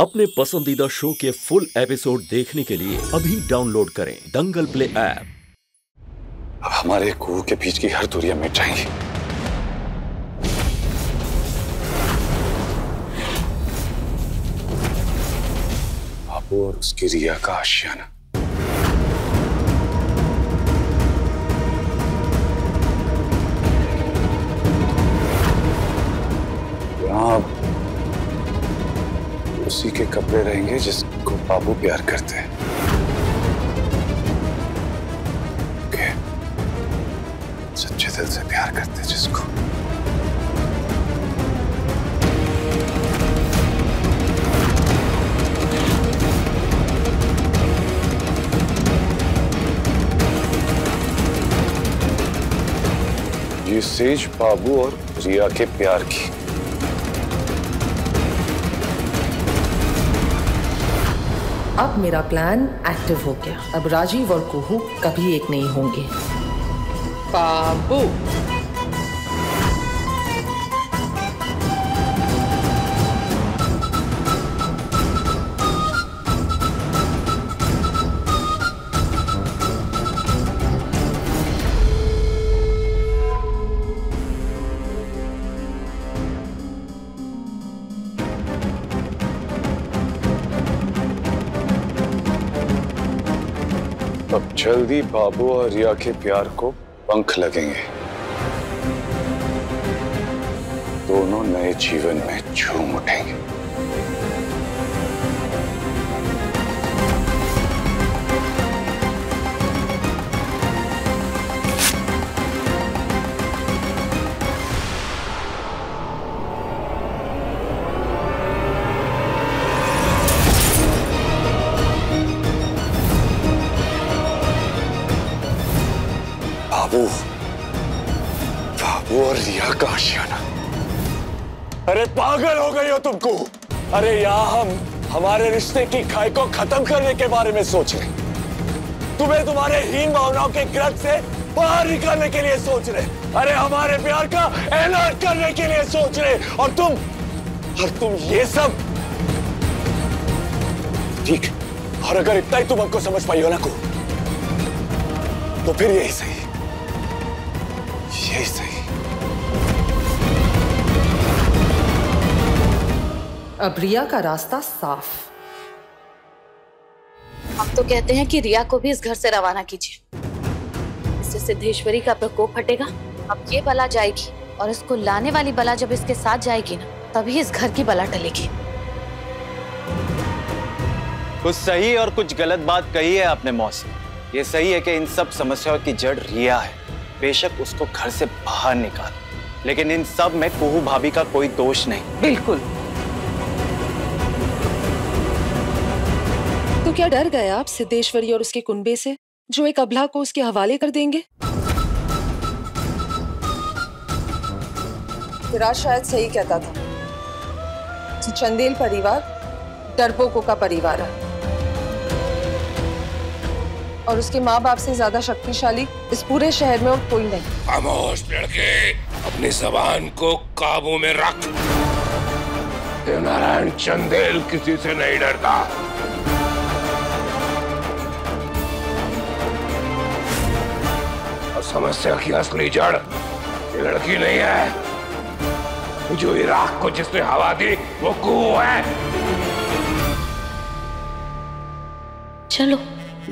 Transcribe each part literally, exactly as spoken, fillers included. अपने पसंदीदा शो के फुल एपिसोड देखने के लिए अभी डाउनलोड करें दंगल प्ले ऐप। अब हमारे कुएं के बीच की हर दूरियां मिट जाएंगी। अब और उसकी रिया का आशियाना। उसी के कपड़े रहेंगे जिसको बाबू प्यार करते हैं। okay. सच्चे दिल से प्यार करते हैं जिसको। ये सेज बाबू और रिया के प्यार की अब मेरा प्लान एक्टिव हो गया। अब राजीव और कुहू कभी एक नहीं होंगे। बाबू अब जल्दी बाबू और रिया के प्यार को पंख लगेंगे। दोनों नए जीवन में झूम उठेंगे। बाबू, बाबू और रिया का आशियाना। अरे पागल हो गई हो तुमको। अरे यहाँ हम हमारे रिश्ते की खाई को खत्म करने के बारे में सोच रहे। तुम्हें तुम्हारे हीन भावनाओं के गिरफ्त से बाहर निकालने के लिए सोच रहे। अरे हमारे प्यार का ऐलान करने के लिए सोच रहे और तुम और तुम ये सब। ठीक, और अगर इतना ही तुम हमको समझ पाई हो ना को तो फिर यही सही, यही सही। अब रिया का रास्ता साफ। हम तो कहते हैं कि रिया को भी इस घर से रवाना कीजिए। इससे सिद्धेश्वरी का प्रकोप हटेगा। अब ये बला जाएगी और इसको लाने वाली बला जब इसके साथ जाएगी ना तभी इस घर की बला टलेगी। कुछ सही और कुछ गलत बात कही है आपने मौसी। ये सही है कि इन सब समस्याओं की जड़ रिया है। बेशक उसको घर से बाहर निकाल, लेकिन इन सब में कुहू भाभी का कोई दोष नहीं। बिल्कुल। तो क्या डर गए आप सिद्धेश्वरी और उसके कुनबे से जो एक अबला को उसके हवाले कर देंगे? विराज शायद सही कहता था। तो चंदेल परिवार डरपोकों का परिवार है और उसके माँ बाप से ज्यादा शक्तिशाली इस पूरे शहर में और कोई नहीं। खामोश लड़के, अपनी जबान को काबू में रख। देवनारायण चंदेल किसी से नहीं डरता। और समस्या की असली जड़ ये लड़की नहीं है। जो इराक को जिसने हवा दी वो कुहू है। चलो,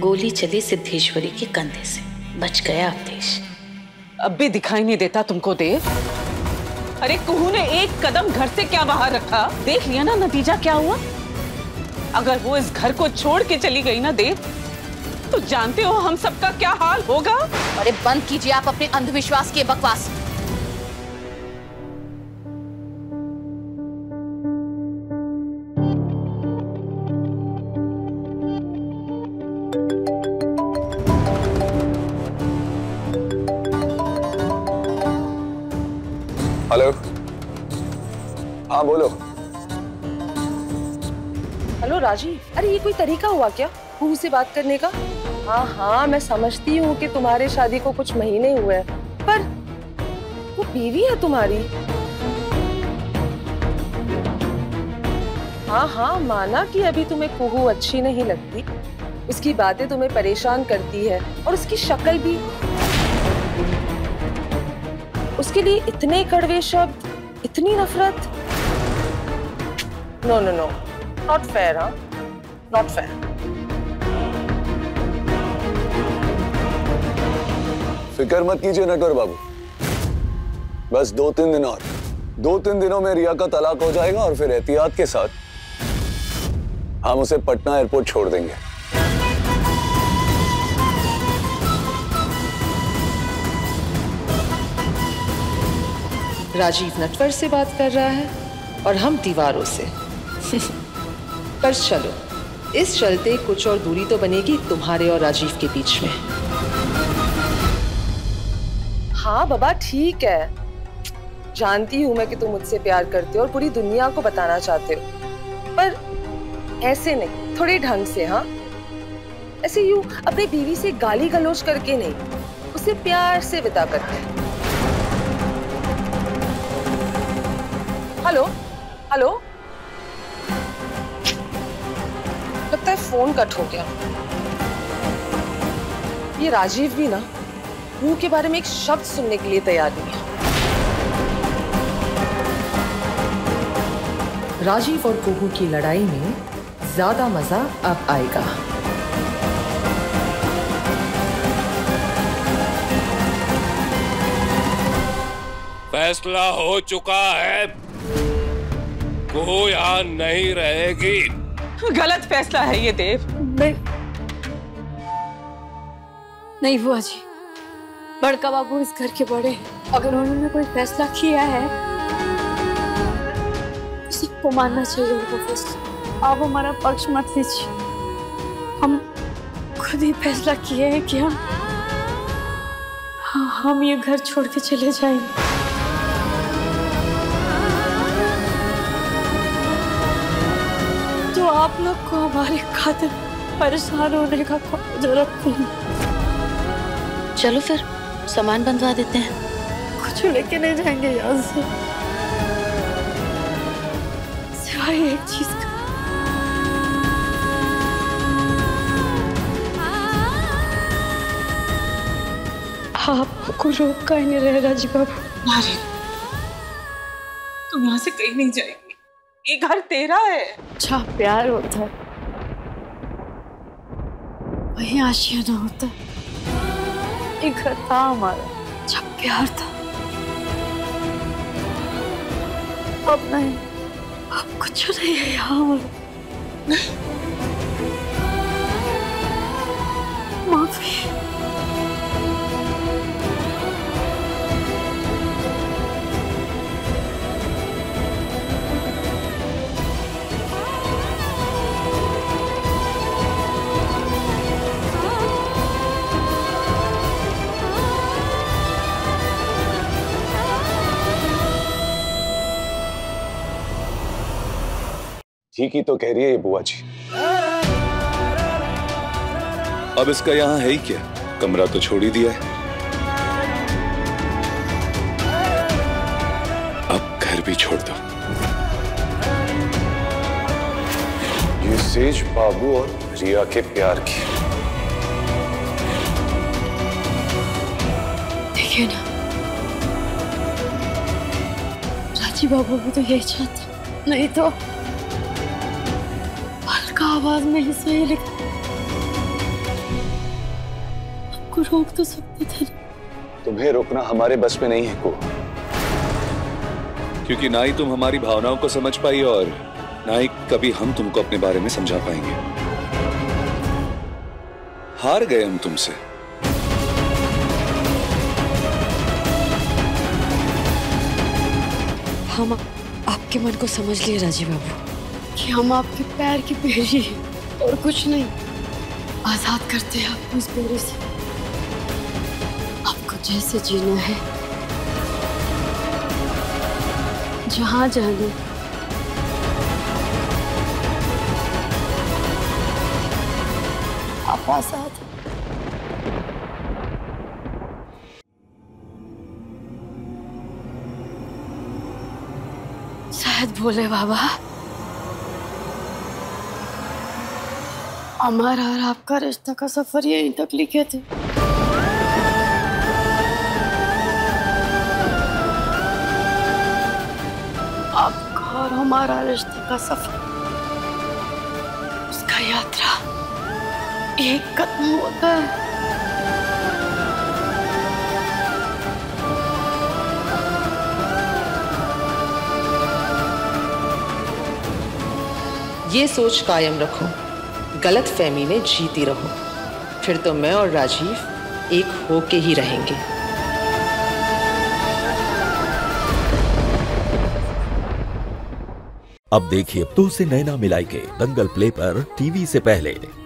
गोली चली सिद्धेश्वरी के कंधे से, बच गया अवधेश। अब भी दिखाई नहीं देता तुमको देव? अरे कुहू ने एक कदम घर से क्या बाहर रखा, देख लिया ना नतीजा क्या हुआ। अगर वो इस घर को छोड़ के चली गई ना देव तो जानते हो हम सबका क्या हाल होगा। अरे बंद कीजिए आप अपने अंधविश्वास की बकवास। हेलो, हाँ बोलो। हेलो राजीव, अरे ये कोई तरीका हुआ क्या कुहू से बात करने का? हाँ हाँ मैं समझती हूँ कि तुम्हारे शादी को कुछ महीने हुए हैं, पर वो बीवी है तुम्हारी। हाँ हाँ माना कि अभी तुम्हें कुहू अच्छी नहीं लगती, उसकी बातें तुम्हें परेशान करती है और उसकी शक्ल भी। उसके लिए इतने कड़वे शब्द, इतनी नफरत। No no no, not fair. हाँ, नॉट फेयर। फिकर मत कीजिए नटवर बाबू, बस दो तीन दिन और, दो तीन दिनों में रिया का तलाक हो जाएगा और फिर एहतियात के साथ हम उसे पटना एयरपोर्ट छोड़ देंगे। राजीव नटवर से बात कर रहा है और हम दीवारों से। पर चलो, इस चलते कुछ और दूरी तो बनेगी तुम्हारे और राजीव के बीच में। हाँ बाबा ठीक है, जानती हूँ मैं कि तुम मुझसे प्यार करते हो और पूरी दुनिया को बताना चाहते हो, पर ऐसे नहीं, थोड़े ढंग से। हाँ, ऐसे यूँ अपने बीवी से गाली गलौज करके नहीं, उसे प्यार से विदा करते हैं। हेलो हेलो, लगता है फोन कट हो गया। ये राजीव भी ना मुंह के बारे में एक शब्द सुनने के लिए तैयार नहीं है। राजीव और कुहू की लड़ाई में ज्यादा मजा अब आएगा। फैसला हो चुका है, कुहू यहाँ नहीं रहेगी। गलत फैसला है ये देव। नहीं बुआ जी, बड़का बाबू इस घर के बड़े हैं, अगर उन्होंने कोई फैसला किया है तो सबको मानना चाहिए उनका फैसला। आप हमारा पक्ष मत लीजिए, हम खुद ही फैसला किए हैं कि हम हाँ हम ये घर छोड़ के चले जाएंगे। तो आप लोग को हमारे खातिर परेशान होने का कोई जरूरत नहीं। चलो फिर सामान बनवा देते हैं, कुछ लेके नहीं जाएंगे यहाँ से, सिवाय एक चीज का। आपको रोका ही नहीं रहे राजीव बाबू। नारे, तुम यहाँ से कहीं नहीं जाएगी, ये घर तेरा है। अच्छा प्यार होता है वही आशियाना होता है। एक घर था हमारा, जब प्यार था, अब नहीं, अब कुछ नहीं है यहाँ हमारा। माफी। ठीक ही तो कह रही है ये बुआ जी। अब इसका यहाँ है ही क्या, कमरा तो छोड़ ही दिया है, अब घर भी छोड़ दो। ये सेज बाबू और रिया के प्यार की। देखिए ना, राजीव बाबू भी तो यही चाहते, नहीं तो आवाज में ही सही लिखा। आपको रोक तो सकते थे। तुम्हें रोकना हमारे बस में नहीं है को, क्योंकि ना ही तुम हमारी भावनाओं को समझ पाई और ना ही कभी हम तुमको अपने बारे में समझा पाएंगे। हार गए हम तुमसे। हम आपके मन को समझ लिए राजीव बाबू कि हम आपके पैर की बेरी हैं और कुछ नहीं। आजाद करते हैं आपको इस बेरी से, आपको जैसे जीना है, जहां जाना, आप आजाद। शायद भोले बाबा हमारा और आपका रिश्ता का सफर यहीं तक लिखे थे। आपका और हमारा रिश्ता का सफर, उसका यात्रा एक कदम होता है। ये सोच कायम रखो, गलत फहमी में जीती रहो, फिर तो मैं और राजीव एक होके ही रहेंगे। अब देखिए दो से नैना मिलाई के दंगल प्ले पर टीवी से पहले।